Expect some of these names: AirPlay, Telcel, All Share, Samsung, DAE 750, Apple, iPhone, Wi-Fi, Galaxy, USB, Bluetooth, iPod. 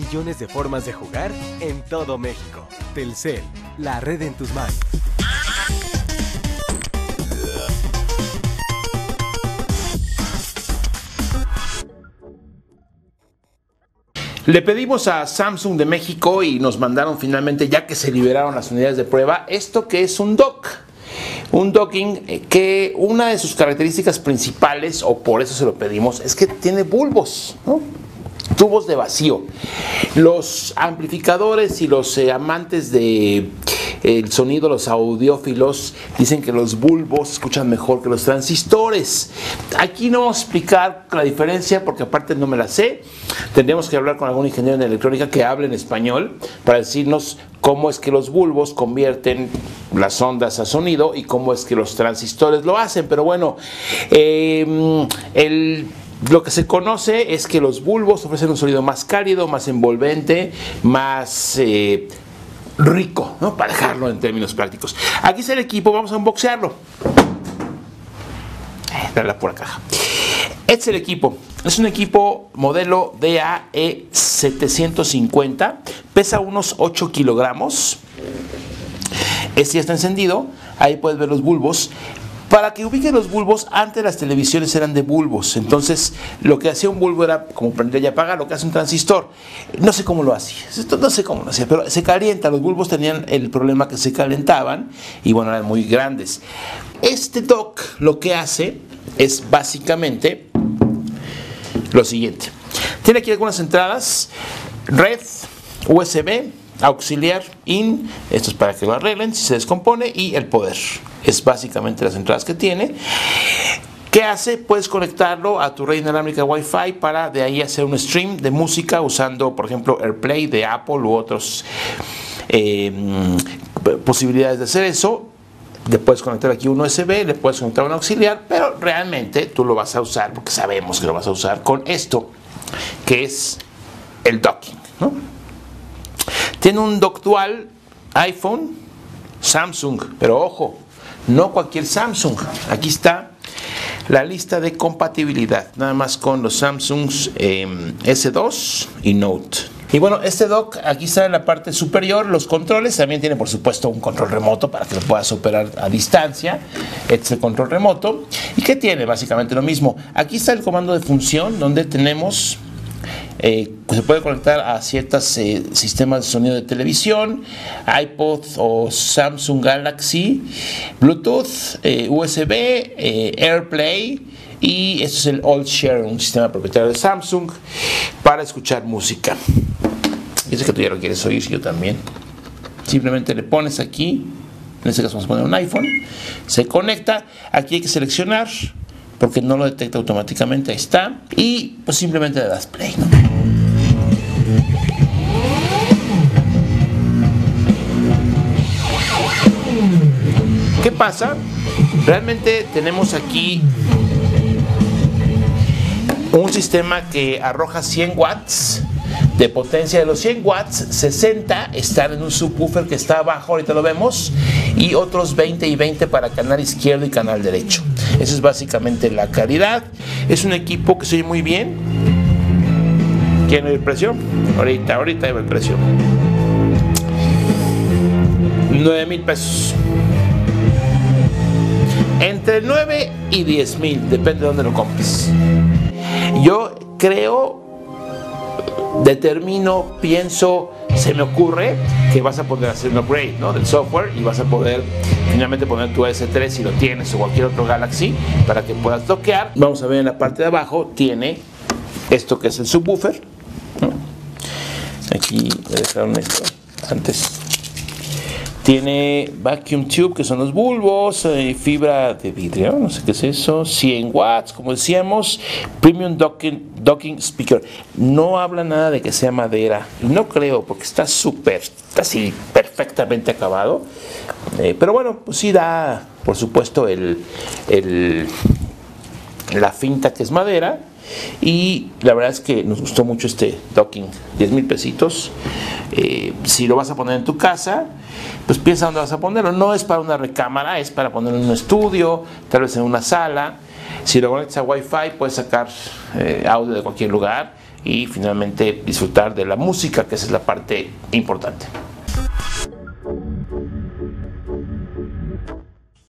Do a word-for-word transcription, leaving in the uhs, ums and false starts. millones de formas de jugar en todo México. Telcel, la red en tus manos. Le pedimos a Samsung de México y nos mandaron finalmente, ya que se liberaron las unidades de prueba, esto que es un dock. Un docking que una de sus características principales, o por eso se lo pedimos, es que tiene bulbos, ¿no? Tubos de vacío. Los amplificadores y los eh, amantes de el sonido, los audiófilos, dicen que los bulbos escuchan mejor que los transistores. Aquí no vamos a explicar la diferencia porque aparte no me la sé. Tendríamos que hablar con algún ingeniero en electrónica que hable en español para decirnos cómo es que los bulbos convierten las ondas a sonido y cómo es que los transistores lo hacen. Pero bueno, eh, el... Lo que se conoce es que los bulbos ofrecen un sonido más cálido, más envolvente, más eh, rico, ¿no? Para dejarlo en términos prácticos. Aquí está el equipo, vamos a unboxearlo. Dale la pura caja. Este es el equipo. Es un equipo modelo D A E setecientos cincuenta. Pesa unos ocho kilogramos. Este ya está encendido. Ahí puedes ver los bulbos. Para que ubiquen los bulbos, antes las televisiones eran de bulbos. Entonces, lo que hacía un bulbo era como prender y apagar, lo que hace un transistor. No sé cómo lo hacía, no sé cómo lo hacía, pero se calienta. Los bulbos tenían el problema que se calentaban y, bueno, eran muy grandes. Este dock lo que hace es básicamente lo siguiente. Tiene aquí algunas entradas, red, U S B, auxiliar, in, esto es para que lo arreglen si se descompone, y el poder. Es básicamente las entradas que tiene. ¿Qué hace? Puedes conectarlo a tu red inalámbrica Wi-Fi para de ahí hacer un stream de música usando, por ejemplo, AirPlay de Apple u otras eh, posibilidades de hacer eso. Le puedes conectar aquí un U S B, le puedes conectar un auxiliar, pero realmente tú lo vas a usar, porque sabemos que lo vas a usar con esto, que es el docking, ¿no? Tiene un dock dual iPhone, Samsung, pero ojo, no cualquier Samsung. Aquí está la lista de compatibilidad, nada más con los Samsungs eh, S dos y Note. Y bueno, este dock, aquí está en la parte superior, los controles. También tiene, por supuesto, un control remoto para que lo puedas operar a distancia. Este es el control remoto. ¿Y qué tiene? Básicamente lo mismo. Aquí está el comando de función, donde tenemos... Eh, se puede conectar a ciertos eh, sistemas de sonido de televisión, iPod o Samsung Galaxy, Bluetooth, eh, U S B, eh, AirPlay, y esto es el All Share, un sistema propietario de Samsung para escuchar música. Yo sé que tú ya lo quieres oír, yo también. Simplemente le pones aquí, en este caso vamos a poner un iPhone, se conecta, aquí hay que seleccionar, porque no lo detecta automáticamente, ahí está, y pues simplemente le das play, ¿no? ¿Qué pasa? Realmente tenemos aquí un sistema que arroja cien watts de potencia. De los cien watts, sesenta están en un subwoofer que está abajo, ahorita lo vemos, y otros veinte y veinte para canal izquierdo y canal derecho. Esa es básicamente la calidad. Es un equipo que se oye muy bien. ¿Quieren oír el precio? Ahorita, ahorita lleva el precio. nueve mil pesos. Entre nueve y diez mil, depende de dónde lo compres. Yo creo, determino, pienso, se me ocurre que vas a poder hacer un upgrade, ¿no?, del software, y vas a poder finalmente poner tu S tres si lo tienes, o cualquier otro Galaxy, para que puedas dockear. Vamos a ver en la parte de abajo, tiene esto que es el subwoofer, ¿no? Aquí me dejaron esto antes. Tiene vacuum tube, que son los bulbos, eh, fibra de vidrio, no sé qué es eso, cien watts, como decíamos, premium docking, docking speaker. No habla nada de que sea madera, no creo, porque está súper, así, perfectamente acabado. Eh, pero bueno, pues sí da, por supuesto, el, el, la finta que es madera. Y la verdad es que nos gustó mucho este docking, diez mil pesitos. Eh, si lo vas a poner en tu casa, pues piensa dónde vas a ponerlo. No es para una recámara, es para ponerlo en un estudio, tal vez en una sala. Si lo conectas a Wi-Fi, puedes sacar eh, audio de cualquier lugar. y finalmente disfrutar de la música, que esa es la parte importante.